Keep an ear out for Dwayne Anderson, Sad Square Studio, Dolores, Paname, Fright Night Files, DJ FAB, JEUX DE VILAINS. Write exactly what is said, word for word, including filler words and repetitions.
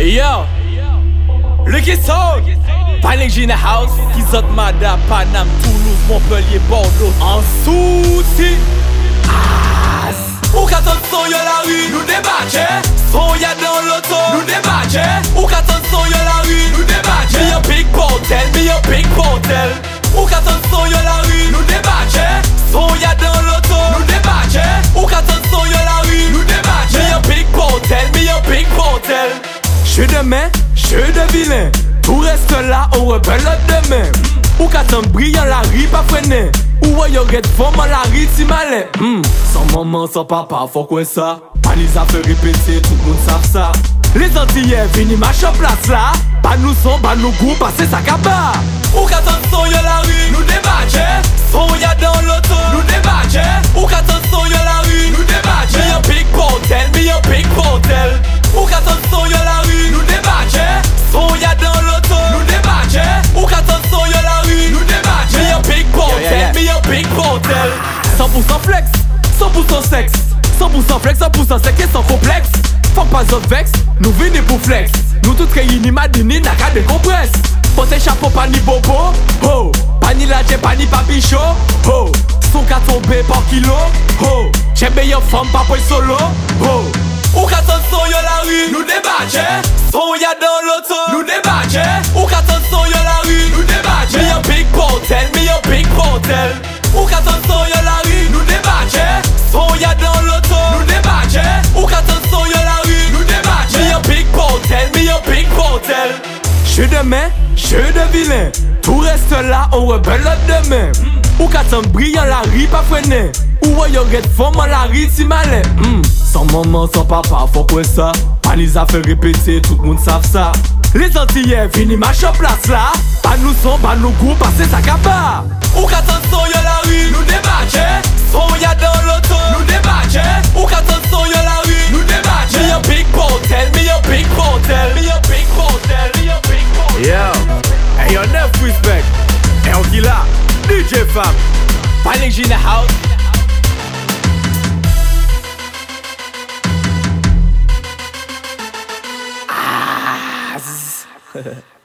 Hey yo, look it out. Panic in the house, qu'ils ont Mada, Paname, Toulouse, Montpellier, Bordeaux, en souci. As. Ou qu'attend son yo la rue, nous débarquer. Son y'a dans l'auto, nous débarquer. Ou qu'attend son yo la rue, nous débarquer. Me a big bordel, me a big bordel. Ou qu'attend son yo la rue, nous débarquer. Son y'a dans l'auto, nous débarquer. Ou qu'attend son yo la rue, nous débarquer. Me a big bordel, me a big bordel. Jeu de main, jeu de vilain. Tout reste là, on rebelle demain. Ou qu'attend brillant la rue, pas freiner. Ou yo get fond, la rue, si malin. Mm. Sans maman, sans papa, faut quoi ça? Anisa fait répéter, tout le monde savent ça. Les Antillais viennent marcher en place là. Pas nous son, pas nous goût, passer sa capa. Ou qu'attend son yo la rue, nous débarquer. Son y'a dans l'auto, nous débarquer. Ou qu'attend son yo la rue, nous débarquer. Me a big bordel, me a big bordel. Ou qu'attend son yo la rue, nous débarquer. Son y'a dans l'auto, nous débarquer. Ou qu'attend son yo la rue, nous débarquer. Me a big bordel, me a big bordel. cent pour cent flex, cent pour cent sexe. cent pour cent flex, cent pour cent sec et sans complexe. Faut pas zot vex, nous venez pour flex. Nous toutes réunis, madini, n'a qu'à décompresse. Portez chapeau, pas ni bobo, oh. Pas ni laje, pas ni papichot, oh. Son qu'à tomber par kilo, oh. J'ai meilleure femme, pas pour solo, oh. Ou qu'attend son yo la rue, nous débarquer. Son y'a dans l'auto, nous débarquer. Ou qu'attend son yo la rue, nous débarquer. Me a big bordel, me a big bordel. Ou qu'attend son yo la rue, nous débarquer. Son y'a dans l'auto, nous débarquer. Ou qu'attend son yo la rue, nous débarquer. Me a big bordel, me a big bordel. Jeu de main, jeu de vilain. Tout reste là, on rebelle demain. Ou qu'attend brillant la rue, pas freiner. Ou yo get fond, la rue, si malin. Sans maman, sans papa, faut quoi ça? Anisa fait répéter, tout le monde savent ça. Les Antillais viennent marcher en place là. Pas nous son, pas nous goût, passer sa capa. Ou qu'attend son yo la rue, nous débarquer. Son y'a dans l'auto, nous débarquer. Ou qu'attend son yo la rue, nous débarquer. Me a big bordel, me a big bordel. Me a big bordel, me a big bordel. Yo, et yo neuf respect. Et on qui là, D J F A B. Panic in the house. Hehehe